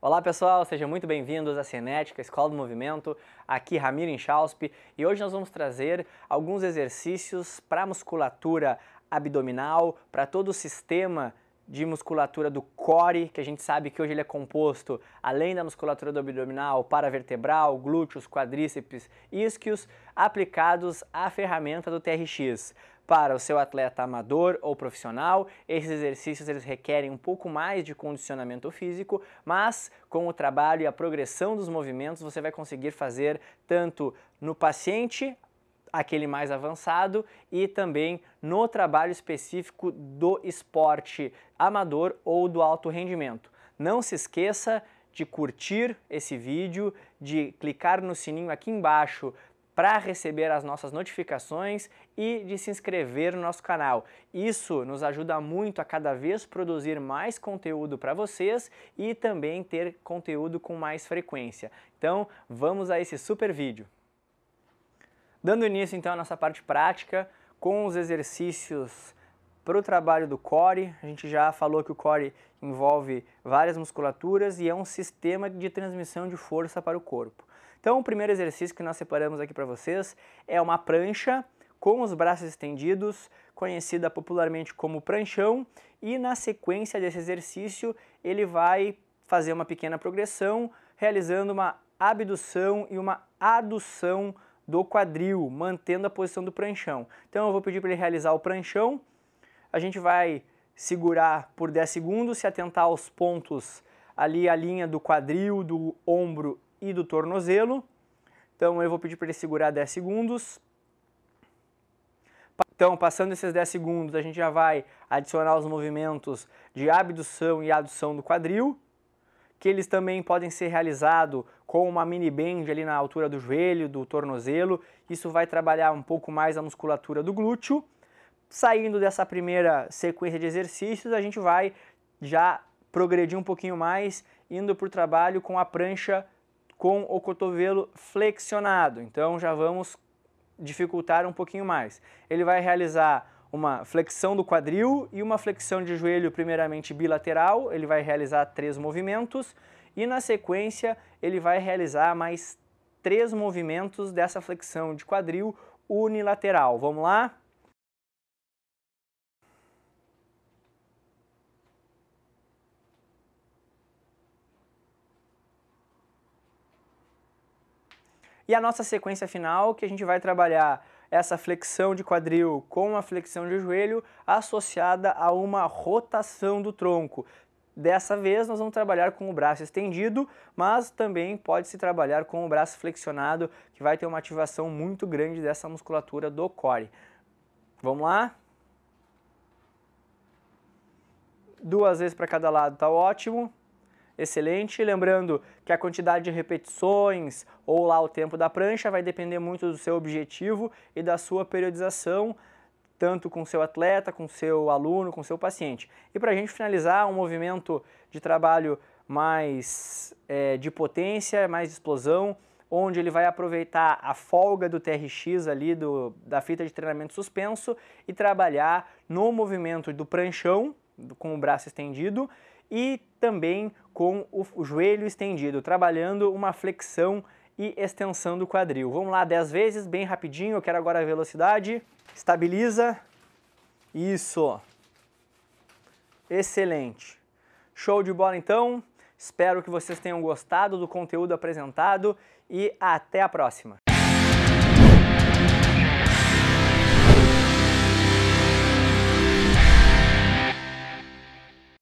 Olá pessoal, sejam muito bem-vindos à Cinética, Escola do Movimento, aqui Ramiro Inchauspe, e hoje nós vamos trazer alguns exercícios para musculatura abdominal, para todo o sistema de musculatura do core, que a gente sabe que hoje ele é composto, além da musculatura do abdominal, paravertebral, glúteos, quadríceps, isquios, aplicados à ferramenta do TRX. Para o seu atleta amador ou profissional, esses exercícios eles requerem um pouco mais de condicionamento físico, mas com o trabalho e a progressão dos movimentos, você vai conseguir fazer tanto no paciente, aquele mais avançado, e também no trabalho específico do esporte amador ou do alto rendimento. Não se esqueça de curtir esse vídeo, de clicar no sininho aqui embaixo para receber as nossas notificações e de se inscrever no nosso canal. Isso nos ajuda muito a cada vez produzir mais conteúdo para vocês e também ter conteúdo com mais frequência. Então, vamos a esse super vídeo. Dando início então à nossa parte prática com os exercícios para o trabalho do core. A gente já falou que o core envolve várias musculaturas e é um sistema de transmissão de força para o corpo. Então, o primeiro exercício que nós separamos aqui para vocês é uma prancha com os braços estendidos, conhecida popularmente como pranchão, e na sequência desse exercício ele vai fazer uma pequena progressão, realizando uma abdução e uma adução do quadril, mantendo a posição do pranchão. Então eu vou pedir para ele realizar o pranchão, a gente vai segurar por 10 segundos, se atentar aos pontos ali, a linha do quadril, do ombro e do tornozelo. Então eu vou pedir para ele segurar 10 segundos. Então, passando esses 10 segundos, a gente já vai adicionar os movimentos de abdução e adução do quadril, que eles também podem ser realizados com uma mini bend ali na altura do joelho, do tornozelo. Isso vai trabalhar um pouco mais a musculatura do glúteo. Saindo dessa primeira sequência de exercícios, a gente vai já progredir um pouquinho mais, indo para o trabalho com a prancha com o cotovelo flexionado. Então já vamos dificultar um pouquinho mais. Ele vai realizar uma flexão do quadril e uma flexão de joelho, primeiramente bilateral. Ele vai realizar 3 movimentos e na sequência ele vai realizar mais 3 movimentos dessa flexão de quadril unilateral. Vamos lá? E a nossa sequência final, que a gente vai trabalhar essa flexão de quadril com uma flexão de joelho associada a uma rotação do tronco. Dessa vez nós vamos trabalhar com o braço estendido, mas também pode se trabalhar com o braço flexionado, que vai ter uma ativação muito grande dessa musculatura do core. Vamos lá? 2 vezes para cada lado está ótimo. Excelente, lembrando que a quantidade de repetições ou lá o tempo da prancha vai depender muito do seu objetivo e da sua periodização, tanto com seu atleta, com seu aluno, com seu paciente. E para a gente finalizar, um movimento de trabalho mais de potência, mais de explosão, onde ele vai aproveitar a folga do TRX ali, da fita de treinamento suspenso, e trabalhar no movimento do pranchão, com o braço estendido, e também com o joelho estendido, trabalhando uma flexão e extensão do quadril. Vamos lá, 10 vezes, bem rapidinho, eu quero agora a velocidade. Estabiliza. Isso. Excelente. Show de bola então. Espero que vocês tenham gostado do conteúdo apresentado e até a próxima.